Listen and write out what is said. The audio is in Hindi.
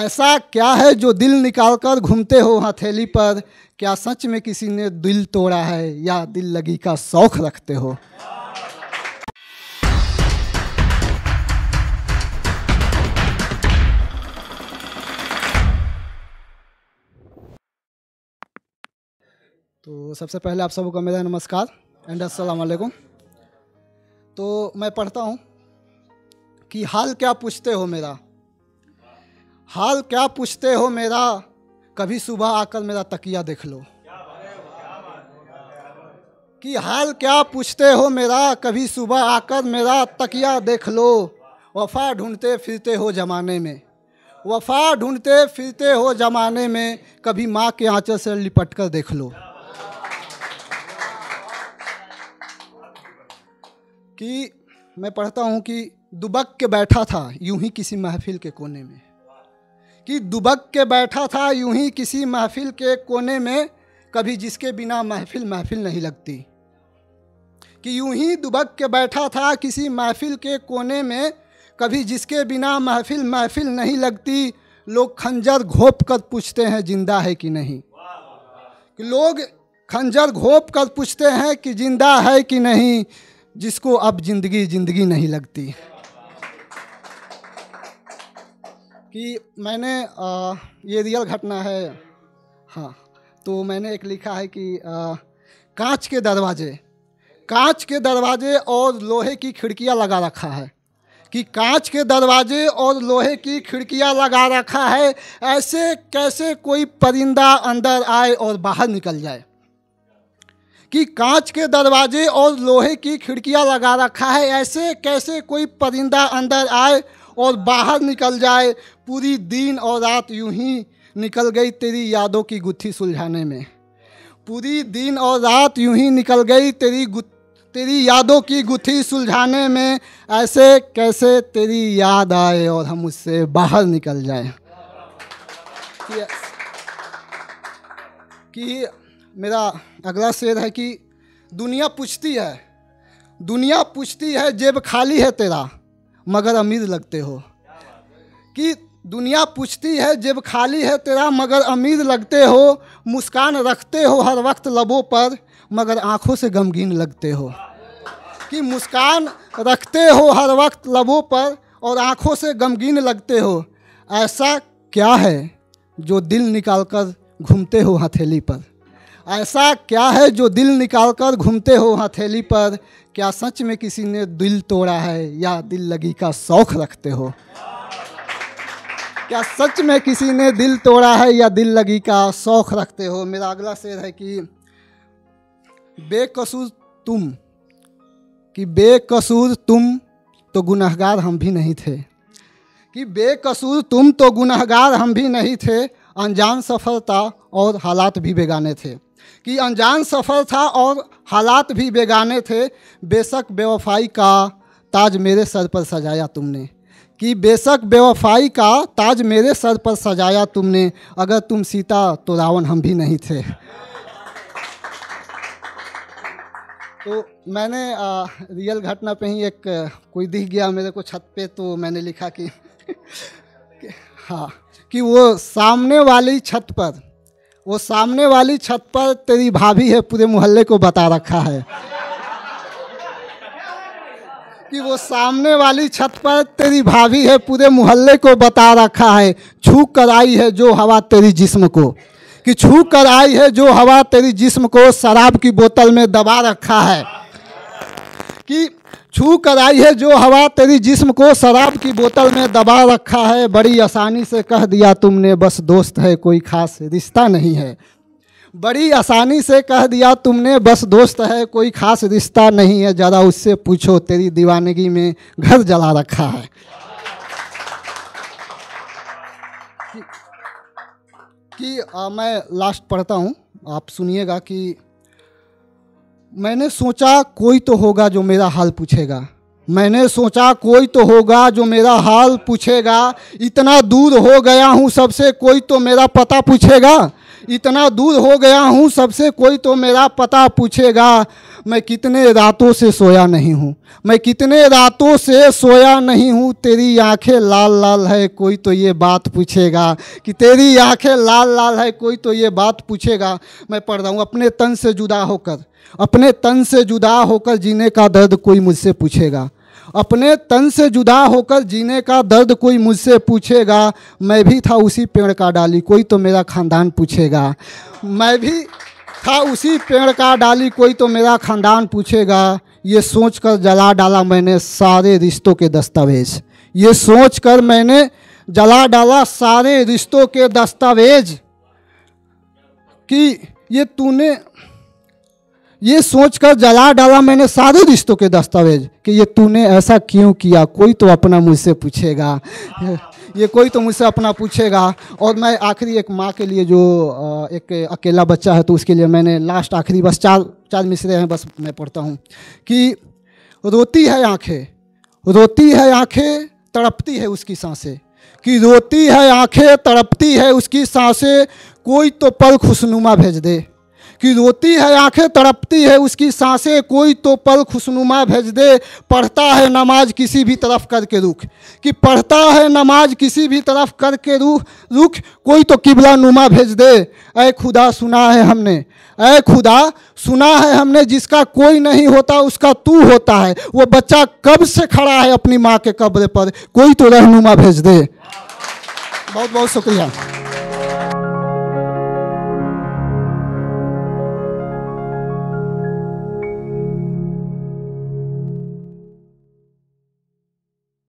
ऐसा क्या है जो दिल निकालकर घूमते हो हथेली पर, क्या सच में किसी ने दिल तोड़ा है या दिल लगी का शौक रखते हो। तो सबसे पहले आप सबको मेरा नमस्कार एंड अस्सलाम वालेकुम। तो मैं पढ़ता हूँ कि हाल क्या पूछते हो मेरा, हाल क्या पूछते हो मेरा, कभी सुबह आकर मेरा तकिया देख लो। कि हाल क्या पूछते हो मेरा, कभी सुबह आकर मेरा तकिया देख लो। वफ़ा ढूंढते फिरते हो ज़माने में, वफ़ा ढूंढते फिरते हो ज़माने में, कभी माँ के आंचल से लिपट कर देख लो। कि मैं पढ़ता हूँ कि दुबक के बैठा था यूं ही किसी महफिल के कोने में, कि दुबक के बैठा था यूं ही किसी महफिल के कोने में, कभी जिसके बिना महफिल महफिल नहीं लगती। कि यूं ही दुबक के बैठा था किसी महफिल के कोने में, कभी जिसके बिना महफिल महफिल नहीं लगती। लोग खंजर घोंप कर पूछते हैं जिंदा है कि नहीं, कि लोग खंजर घोंप कर पूछते हैं कि जिंदा है कि नहीं, जिसको अब जिंदगी जिंदगी नहीं लगती। कि मैंने ये रियल घटना है, हाँ, तो मैंने एक लिखा है कि कांच के दरवाजे, कांच के दरवाजे और लोहे की खिड़कियां लगा रखा है। कि कांच के दरवाजे और लोहे की खिड़कियां लगा रखा है, ऐसे कैसे कोई परिंदा अंदर आए और बाहर निकल जाए। कि कांच के दरवाजे और लोहे की खिड़कियां लगा रखा है, ऐसे कैसे कोई परिंदा अंदर आए और बाहर निकल जाए। पूरी दिन और रात यूं ही निकल गई तेरी यादों की गुत्थी सुलझाने में, पूरी दिन और रात यूं ही निकल गई तेरी यादों की गुत्थी सुलझाने में, ऐसे कैसे तेरी याद आए और हम उससे बाहर निकल जाए। कि मेरा अगला शेर है कि दुनिया पूछती है, दुनिया पूछती है जेब खाली है तेरा मगर अमीर लगते हो। कि दुनिया पूछती है जेब खाली है तेरा मगर अमीर लगते हो, मुस्कान रखते हो हर वक्त लबों पर मगर आँखों से गमगीन लगते हो। कि मुस्कान रखते हो हर वक्त लबों पर और आँखों से गमगीन लगते हो, ऐसा क्या है जो दिल निकाल कर घूमते हो हथेली पर। ऐसा क्या है जो दिल निकालकर घूमते हो हथेली पर, क्या सच में किसी ने दिल तोड़ा है या दिल लगी का शौक रखते हो। क्या सच में किसी ने दिल तोड़ा है या दिल लगी का शौक रखते हो। मेरा अगला शेर है कि बेकसूर तुम, कि बेकसूर तुम तो गुनहगार हम भी नहीं थे। कि बेकसूर तुम तो गुनहगार हम भी नहीं थे, अनजान सफ़र था और हालात भी बेगाने थे। कि अनजान सफ़र था और हालात भी बेगाने थे, बेशक बेवफाई का ताज मेरे सर पर सजाया तुमने। कि बेशक बेवफाई का ताज मेरे सर पर सजाया तुमने, अगर तुम सीता तो रावण हम भी नहीं थे। तो मैंने रियल घटना पे ही एक कोई दिख गया मेरे को छत पे, तो मैंने लिखा कि हाँ, कि वो सामने वाली छत पर, वो सामने वाली छत पर तेरी भाभी है पूरे मोहल्ले को बता रखा है। कि वो सामने वाली छत पर तेरी भाभी है पूरे मोहल्ले को बता रखा है। छू कर आई है जो हवा तेरी जिस्म को, कि छू कर आई है जो हवा तेरी जिस्म को, शराब की बोतल में दबा रखा है। कि छू कर आई है जो हवा तेरी जिस्म को, शराब की बोतल में दबा रखा है। बड़ी आसानी से कह दिया तुमने बस दोस्त है कोई खास रिश्ता नहीं है। बड़ी आसानी से कह दिया तुमने बस दोस्त है कोई खास रिश्ता नहीं है, ज़रा उससे पूछो तेरी दीवानगी में घर जला रखा है। कि मैं लास्ट पढ़ता हूँ, आप सुनिएगा। कि मैंने सोचा कोई तो होगा जो मेरा हाल पूछेगा, मैंने सोचा कोई तो होगा जो मेरा हाल पूछेगा। इतना दूर हो गया हूँ सबसे कोई तो मेरा पता पूछेगा, इतना दूर हो गया हूँ सबसे, कोई तो मेरा पता पूछेगा। मैं कितने रातों से सोया नहीं हूँ, मैं कितने रातों से सोया नहीं हूँ। तेरी आंखें लाल लाल है, कोई तो ये बात पूछेगा कि तेरी आंखें लाल लाल है, कोई तो ये बात पूछेगा। मैं पढ़ रहा हूँ, अपने तन से जुदा होकर, अपने तन से जुदा होकर जीने का दर्द कोई मुझसे पूछेगा। अपने तन से जुदा होकर जीने का दर्द कोई मुझसे पूछेगा। मैं भी था उसी पेड़ का डाली, कोई तो मेरा खानदान पूछेगा। मैं भी था उसी पेड़ का डाली, कोई तो मेरा खानदान पूछेगा। ये सोचकर जला डाला मैंने सारे रिश्तों के दस्तावेज, ये सोचकर मैंने जला डाला सारे रिश्तों के दस्तावेज कि ये तूने, ये सोचकर जला डाला मैंने सारे रिश्तों के दस्तावेज कि ये तूने ऐसा क्यों किया, कोई तो अपना मुझसे पूछेगा, ये कोई तो मुझसे अपना पूछेगा। और मैं आखिरी एक माँ के लिए, जो एक अकेला बच्चा है, तो उसके लिए मैंने लास्ट आखिरी बस चार मिसरे हैं, बस मैं पढ़ता हूँ कि रोती है आँखें, रोती है आँखें, तड़पती है उसकी सांसें, कि रोती है आँखें, तड़पती है उसकी सांसें, कोई तो पल खुशनुमा भेज दे। कि रोती है आंखें, तड़पती है उसकी सांसें, कोई तो पल खुशनुमा भेज दे। पढ़ता है नमाज किसी भी तरफ करके रुख, कि पढ़ता है नमाज किसी भी तरफ करके रुख, कोई तो किबला नुमा भेज दे। ऐ खुदा सुना है हमने, ऐ खुदा सुना है हमने, जिसका कोई नहीं होता उसका तू होता है। वो बच्चा कब से खड़ा है अपनी माँ के कब्र पर, कोई तो रहनुमा भेज दे। बहुत बहुत शुक्रिया।